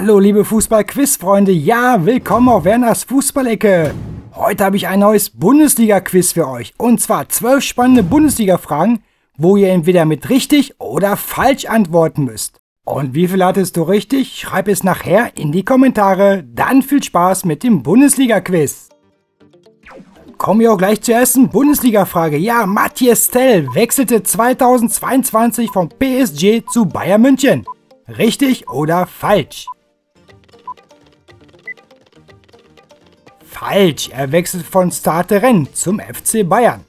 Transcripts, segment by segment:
Hallo liebe Fußball-Quiz-Freunde, ja, willkommen auf Werners Fußball Ecke. Heute habe ich ein neues Bundesliga-Quiz für euch und zwar 12 spannende Bundesliga-Fragen, wo ihr entweder mit richtig oder falsch antworten müsst. Und wie viel hattest du richtig? Schreib es nachher in die Kommentare. Dann viel Spaß mit dem Bundesliga-Quiz. Kommen wir auch gleich zur ersten Bundesliga-Frage. Ja, Matthias Tel wechselte 2022 vom PSG zu Bayern München. Richtig oder falsch? Falsch, er wechselt von Stade Rennes zum FC Bayern.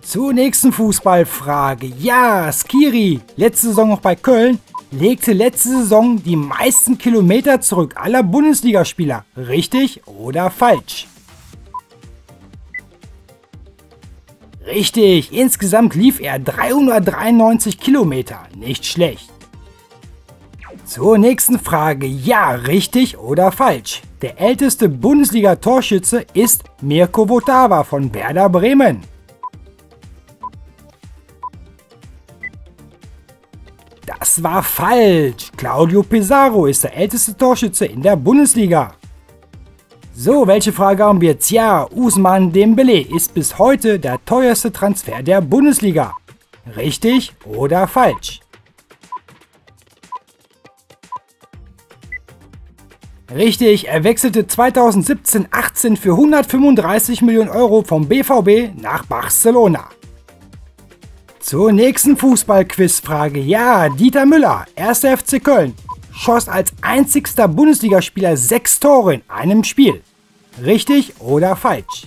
Zur nächsten Fußballfrage. Ja, Skiri, letzte Saison noch bei Köln, legte letzte Saison die meisten Kilometer zurück aller Bundesligaspieler. Richtig oder falsch? Richtig, insgesamt lief er 393 Kilometer. Nicht schlecht. Zur nächsten Frage. Ja, richtig oder falsch? Der älteste Bundesliga-Torschütze ist Mirko Votava von Werder Bremen. Das war falsch. Claudio Pizarro ist der älteste Torschütze in der Bundesliga. So, welche Frage haben wir jetzt? Ja, Ousmane Dembélé ist bis heute der teuerste Transfer der Bundesliga. Richtig oder falsch? Richtig, er wechselte 2017-18 für 135 Millionen Euro vom BVB nach Barcelona. Zur nächsten Fußball-Quiz-Frage. Ja, Dieter Müller, 1. FC Köln, schoss als einzigster Bundesligaspieler 6 Tore in einem Spiel. Richtig oder falsch?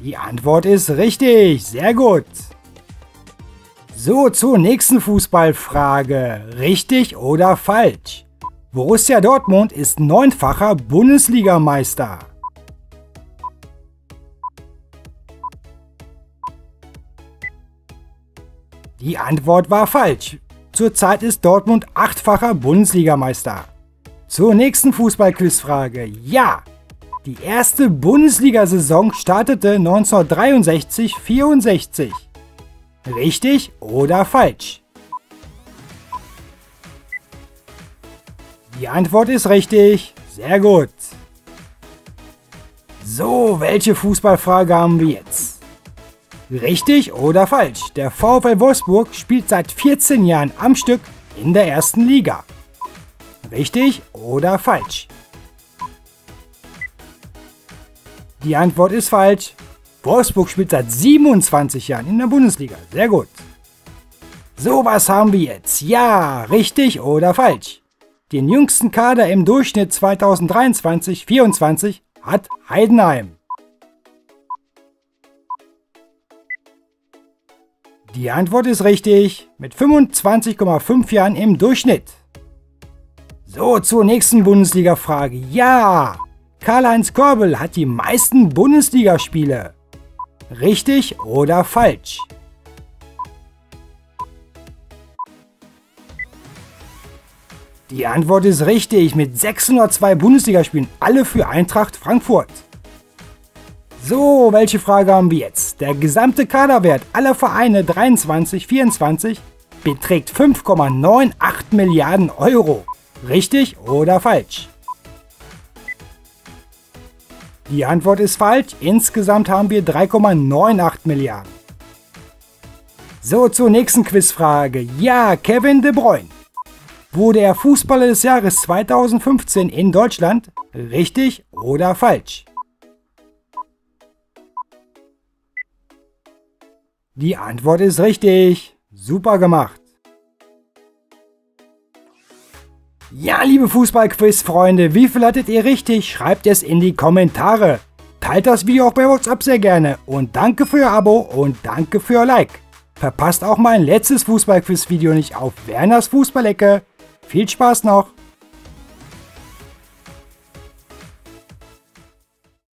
Die Antwort ist richtig, sehr gut. So, zur nächsten Fußballfrage. Richtig oder falsch? Borussia Dortmund ist 9-facher Bundesligameister. Die Antwort war falsch. Zurzeit ist Dortmund 8-facher Bundesligameister. Zur nächsten Fußball-Quizfrage. Ja, die erste Bundesliga-Saison startete 1963-64. Richtig oder falsch? Die Antwort ist richtig. Sehr gut. So, welche Fußballfrage haben wir jetzt? Richtig oder falsch? Der VfL Wolfsburg spielt seit 14 Jahren am Stück in der ersten Liga. Richtig oder falsch? Die Antwort ist falsch. Wolfsburg spielt seit 27 Jahren in der Bundesliga. Sehr gut. So, was haben wir jetzt? Ja, richtig oder falsch? Den jüngsten Kader im Durchschnitt 2023-24 hat Heidenheim. Die Antwort ist richtig. Mit 25,5 Jahren im Durchschnitt. So, zur nächsten Bundesliga-Frage. Ja, Karl-Heinz Körbel hat die meisten Bundesligaspiele. Richtig oder falsch? Die Antwort ist richtig, mit 602 Bundesligaspielen, alle für Eintracht Frankfurt. So, welche Frage haben wir jetzt? Der gesamte Kaderwert aller Vereine 23-24 beträgt 5,98 Milliarden Euro. Richtig oder falsch? Die Antwort ist falsch. Insgesamt haben wir 3,98 Milliarden. So, zur nächsten Quizfrage. Ja, Kevin De Bruyne. Wurde er Fußballer des Jahres 2015 in Deutschland? Richtig oder falsch? Die Antwort ist richtig. Super gemacht. Ja, liebe Fußball-Quiz-Freunde, wie viel hattet ihr richtig? Schreibt es in die Kommentare. Teilt das Video auch bei WhatsApp sehr gerne. Und danke für euer Abo und danke für euer Like. Verpasst auch mein letztes Fußball-Quiz-Video nicht auf Werners Fußball-Ecke. Viel Spaß noch!